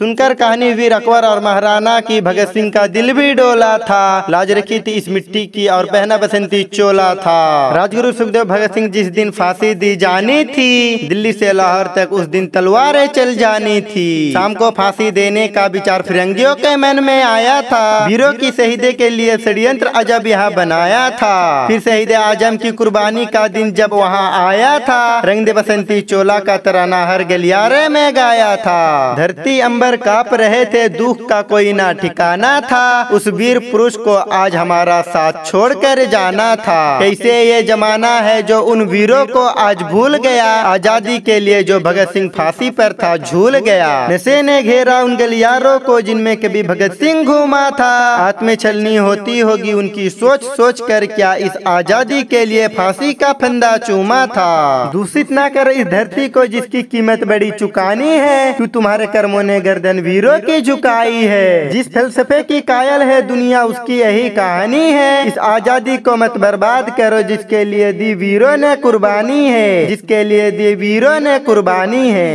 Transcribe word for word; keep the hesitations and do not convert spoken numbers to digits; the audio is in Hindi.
सुनकर कहानी वीर अकबर और महाराणा की भगत सिंह का दिल भी डोला था। लाज रखी थी इस मिट्टी की और पहना बसंती चोला था। राजगुरु सुखदेव भगत सिंह जिस दिन फांसी दी जानी थी, दिल्ली से लाहौर तक उस दिन तलवारें चल जानी थी। शाम को फांसी देने का विचार फिरंगियों के मन में आया था। वीरों की शहीदे के लिए षड्यंत्र अजब यहाँ बनाया था। फिर शहीद आजम की कुर्बानी का दिन जब वहाँ आया था, रंगदे बसंती चोला का तराना हर गलियारे में गाया था। धरती अंबर काँप रहे थे, दुख का कोई ना ठिकाना था। उस वीर पुरुष को आज हमारा साथ छोड़कर जाना था। कैसे ये जमाना है जो उन वीरों को आज भूल गया। आजादी के लिए जो भगत सिंह फांसी पर था झूल गया। नशे ने घेरा उन गलियारों को जिनमें कभी भगत सिंह घूमा था। हाथ में छलनी होती होगी उनकी, सोच सोच कर क्या इस आजादी के लिए फांसी का फंदा चूमा था। दूषित ना कर इस धरती को जिसकी कीमत बड़ी चुकानी है। तू तुम्हारे कर्मों ने गर्दन वीरों की झुकाई है। जिस फलसफे की कायल है दुनिया उसकी यही कहानी है। इस आजादी को मत बर्बाद करो जिसके लिए दी वीरों ने कुर्बानी है। जिसके लिए दी वीरों ने कुर्बानी है।